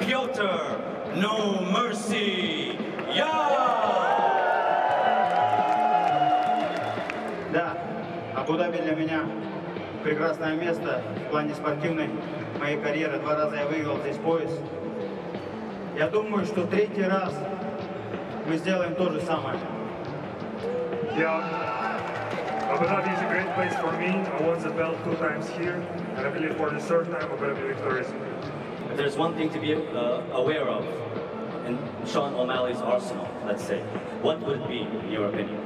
Piotr, no mercy, yeah! Да, Абу-Даби для меня прекрасное место в плане спортивной моей карьеры. 2 раза я выиграл здесь пояс. Я думаю, что 3-й раз мы сделаем то же самое. Abu Dhabi is a great place for me. I won the belt 2 times here, and I believe for the 3rd time I'm going to be victorious. If there's one thing to be aware of in Sean O'Malley's arsenal, let's say, what would it be in your opinion?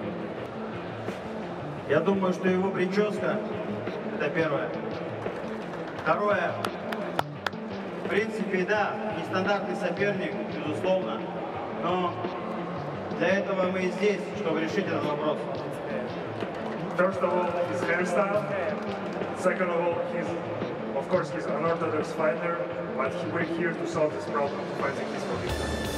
Я думаю, что его прическа – это первое. Второе. В принципе, да, нестандартный соперник, безусловно, но для этого мы и здесь, чтобы решить этот вопрос. First of all, his hairstyle. Second of all, of course, he's an orthodox fighter, but we're here to solve this problem, fighting this for victory.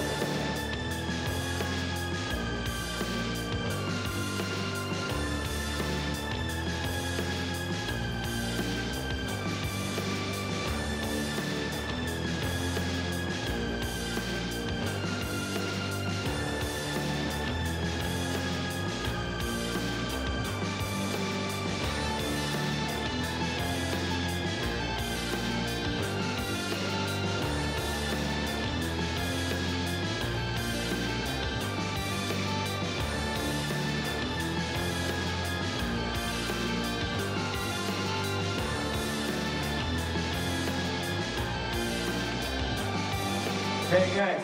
Hey guys,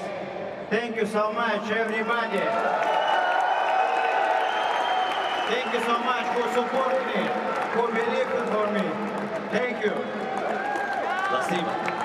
thank you so much, everybody. Thank you so much for supporting me, for believing for me. Thank you.